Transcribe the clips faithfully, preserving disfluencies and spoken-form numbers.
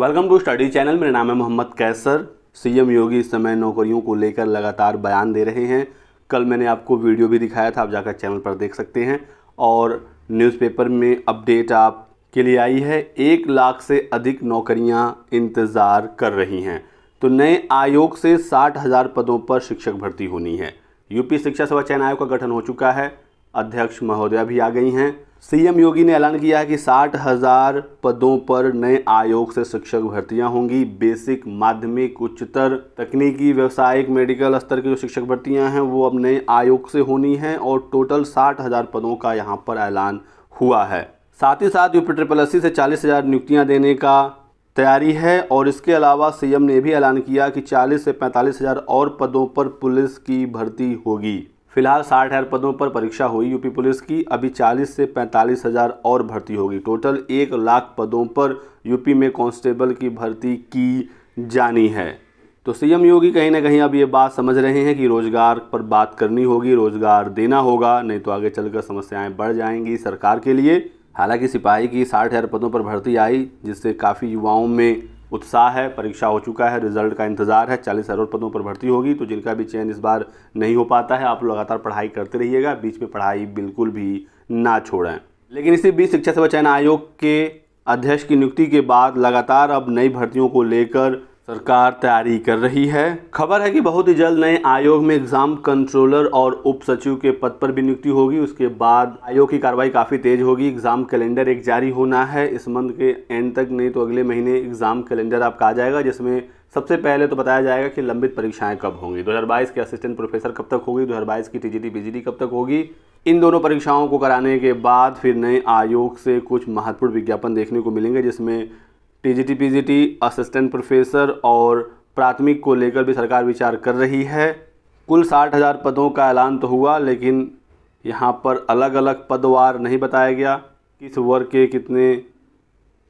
Welcome to study channel. मेरा नाम है मोहम्मद कैसर। सीएम योगी इस समय नौकरियों को लेकर लगातार बयान दे रहे हैं। कल मैंने आपको वीडियो भी दिखाया था, आप जाकर चैनल पर देख सकते हैं। और न्यूज़पेपर में अपडेट आप के लिए आई है, एक लाख से अधिक नौकरियां इंतज़ार कर रही हैं। तो नए आयोग से साठ हज़ार पदों पर शिक्षक भर्ती होनी है। यूपी शिक्षा सेवा चयन आयोग का गठन हो चुका है, अध्यक्ष महोदया भी आ गई हैं। सीएम योगी ने ऐलान किया है कि साठ हज़ार पदों पर नए आयोग से शिक्षक भर्तियां होंगी। बेसिक, माध्यमिक, उच्चतर, तकनीकी, व्यावसायिक, मेडिकल स्तर की जो शिक्षक भर्तियां हैं वो अब नए आयोग से होनी हैं। और टोटल साठ हज़ार पदों का यहां पर ऐलान हुआ है। साथ ही साथ यूपी ट्रिपल सी से चालीस हज़ार नियुक्तियाँ देने का तैयारी है। और इसके अलावा सीएम ने भी ऐलान किया कि चालीस से पैंतालीस हज़ार और पदों पर पुलिस की भर्ती होगी। फिलहाल साठ हज़ार पदों पर परीक्षा हुई यूपी पुलिस की, अभी चालीस से पैंतालीस हज़ार और भर्ती होगी। टोटल एक लाख पदों पर यूपी में कांस्टेबल की भर्ती की जानी है। तो सीएम योगी कहीं ना कहीं अब ये बात समझ रहे हैं कि रोज़गार पर बात करनी होगी, रोज़गार देना होगा, नहीं तो आगे चलकर समस्याएं बढ़ जाएंगी सरकार के लिए। हालांकि सिपाही की साठ हज़ार पदों पर भर्ती आई, जिससे काफ़ी युवाओं में उत्साह है। परीक्षा हो चुका है, रिजल्ट का इंतजार है। चालीस हज़ार पदों पर भर्ती होगी, तो जिनका भी चयन इस बार नहीं हो पाता है, आप लगातार पढ़ाई करते रहिएगा, बीच में पढ़ाई बिल्कुल भी ना छोड़ें। लेकिन इसी बीच शिक्षा सेवा चयन आयोग के अध्यक्ष की नियुक्ति के बाद लगातार अब नई भर्तियों को लेकर सरकार तैयारी कर रही है। खबर है कि बहुत ही जल्द नए आयोग में एग्जाम कंट्रोलर और उप सचिव के पद पर भी नियुक्ति होगी। उसके बाद आयोग की कार्रवाई काफ़ी तेज होगी। एग्ज़ाम कैलेंडर एक जारी होना है इस मंथ के एंड तक, नहीं तो अगले महीने एग्ज़ाम कैलेंडर आपका आ जाएगा, जिसमें सबसे पहले तो बताया जाएगा कि लंबित परीक्षाएं कब होंगी, दो हज़ार बाईस के असिस्टेंट प्रोफेसर कब तक होगी, दो हज़ार बाईस की टीजीटी पीजीटी कब तक होगी। इन दोनों परीक्षाओं को कराने के बाद फिर नए आयोग से कुछ महत्वपूर्ण विज्ञापन देखने को मिलेंगे, जिसमें टीजीटी पीजीटी, असिस्टेंट प्रोफेसर और प्राथमिक को लेकर भी सरकार विचार कर रही है। कुल साठ हज़ार पदों का ऐलान तो हुआ, लेकिन यहाँ पर अलग अलग पदवार नहीं बताया गया किस वर्ग के कितने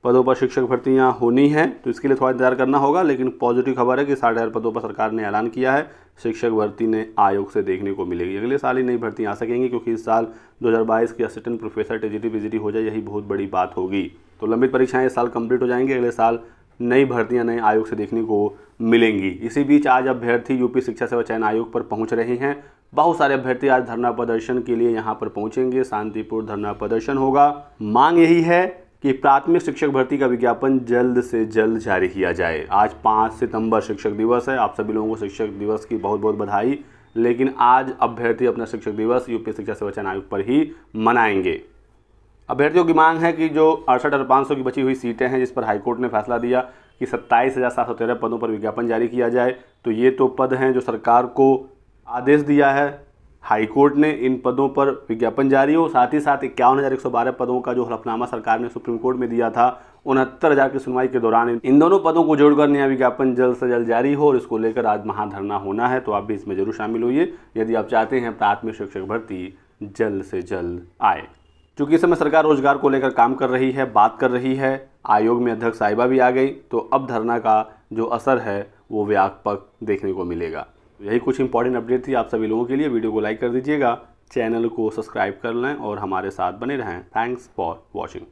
पदों पर शिक्षक भर्तियाँ होनी हैं। तो इसके लिए थोड़ा इंतजार करना होगा। लेकिन पॉजिटिव खबर है कि साठ हज़ार पदों पर सरकार ने ऐलान किया है, शिक्षक भर्ती ने आयोग से देखने को मिलेगी। अगले साल ही नई भर्ती आ सकेंगी, क्योंकि इस साल दो हज़ार बाईस की असिस्टेंट प्रोफेसर टीजीटी पीजीटी हो जाए, यही बहुत बड़ी बात होगी। तो लंबित परीक्षाएं इस साल कंप्लीट हो जाएंगी, अगले साल नई भर्तियां नए आयोग से देखने को मिलेंगी। इसी बीच आज अभ्यर्थी यूपी शिक्षा सेवा चयन आयोग पर पहुंच रहे हैं। बहुत सारे अभ्यर्थी आज धरना प्रदर्शन के लिए यहां पर पहुंचेंगे। शांतिपूर्ण धरना प्रदर्शन होगा। मांग यही है कि प्राथमिक शिक्षक भर्ती का विज्ञापन जल्द से जल्द जारी किया जाए। आज पाँच सितंबर शिक्षक दिवस है। आप सभी लोगों को शिक्षक दिवस की बहुत बहुत बधाई। लेकिन आज अभ्यर्थी अपना शिक्षक दिवस यूपी शिक्षा सेवा चयन आयोग पर ही मनाएंगे। अभ्यर्थियों की मांग है कि जो अड़सठ हज़ार पाँच सौ की बची हुई सीटें हैं, जिस पर हाईकोर्ट ने फैसला दिया कि सत्ताईस हज़ार सात सौ तेरह पदों पर विज्ञापन जारी किया जाए, तो ये तो पद हैं जो सरकार को आदेश दिया है हाईकोर्ट ने, इन पदों पर विज्ञापन जारी हो। साथ ही साथ इक्यावन हज़ार एक सौ बारह पदों का जो हलफनामा सरकार ने सुप्रीम कोर्ट में दिया था उनहत्तर हज़ार की सुनवाई के दौरान, इन दोनों पदों को जोड़कर नया विज्ञापन जल्द से जल्द जारी हो। और इसको लेकर आज महाधरना होना है, तो आप भी इसमें जरूर शामिल होइए यदि आप चाहते हैं प्राथमिक शिक्षक भर्ती जल्द से जल्द आए। चूँकि इस समय सरकार रोजगार को लेकर काम कर रही है, बात कर रही है, आयोग में अध्यक्ष साहिबा भी आ गई, तो अब धरना का जो असर है वो व्यापक देखने को मिलेगा। यही कुछ इंपॉर्टेंट अपडेट थी आप सभी लोगों के लिए। वीडियो को लाइक कर दीजिएगा, चैनल को सब्सक्राइब कर लें और हमारे साथ बने रहें। Thanks for watching.